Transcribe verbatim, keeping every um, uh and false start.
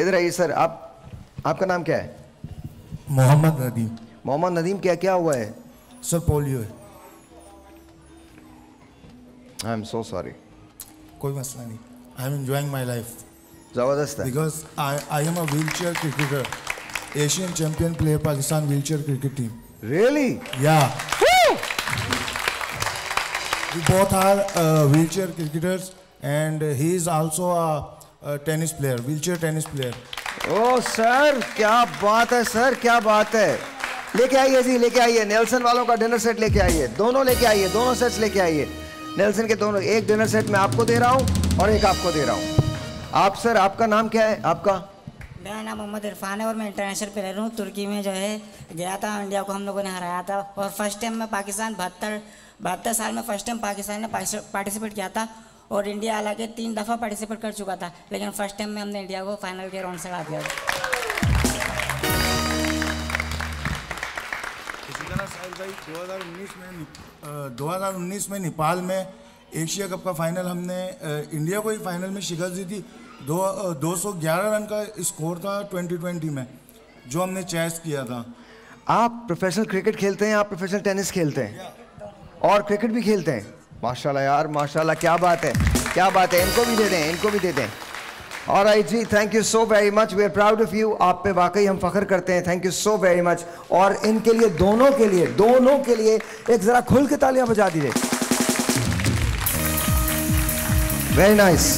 इधर आइए सर, आप आपका नाम क्या है? मोहम्मद नदीम। मोहम्मद नदीम, क्या क्या हुआ है? सर पोलियो है। I am so sorry. कोई मसला नहीं। I am enjoying my life. ज़बरदस्त है। Because I I am a wheelchair cricketer, Asian champion player, Pakistan wheelchair cricket team. Really? Yeah. We both are uh, wheelchair cricketers, and he is also a, a tennis player, wheelchair tennis player. Oh, sir, क्या बात है sir, क्या बात है। लेके आइए जी, लेके आइए। नेल्सन वालों का डिनर सेट लेके आइए, दोनों लेके आइए, दोनों सेट्स लेके आइए। नेल्सन के दोनों, एक डिनर सेट मैं आपको दे रहा हूँ और एक आपको दे रहा हूँ। आप सर, आपका नाम क्या है? आपका? मेरा नाम मोहम्मद इरफान है और मैं इंटरनेशनल प्लेयर हूँ। तुर्की में जो है गया था, इंडिया को हम लोगों ने हराया था और फर्स्ट टाइम में पाकिस्तान बहत्तर बहत्तर साल में फर्स्ट टाइम पाकिस्तान ने पार्टिसिपेट किया था और इंडिया हालांकि तीन दफ़ा पार्टिसिपेट कर चुका था, लेकिन फर्स्ट टाइम में हमने इंडिया को फाइनल के राउंड से हरा दिया। इसी तरह साहिल भाई दो हज़ार उन्नीस में दो हज़ार उन्नीस में नेपाल में एशिया कप का फाइनल हमने इंडिया को ही फाइनल में शिकस्त दी थी। दो सौ ग्यारह रन का स्कोर था ट्वेंटी ट्वेंटी में, जो हमने चेस किया था। आप प्रोफेशनल क्रिकेट खेलते हैं, आप प्रोफेशनल टेनिस खेलते हैं और क्रिकेट भी खेलते हैं। माशाल्लाह यार, माशाल्लाह, क्या बात है, क्या बात है। इनको भी दे दें, इनको भी दे दें। Alright ji, thank you so very much, we are proud of you. आप पे वाकई हम फख्र करते हैं। Thank you so very much. और इनके लिए, दोनों के लिए, दोनों के लिए एक ज़रा खुल के तालियां बजा दीजिए। Very nice.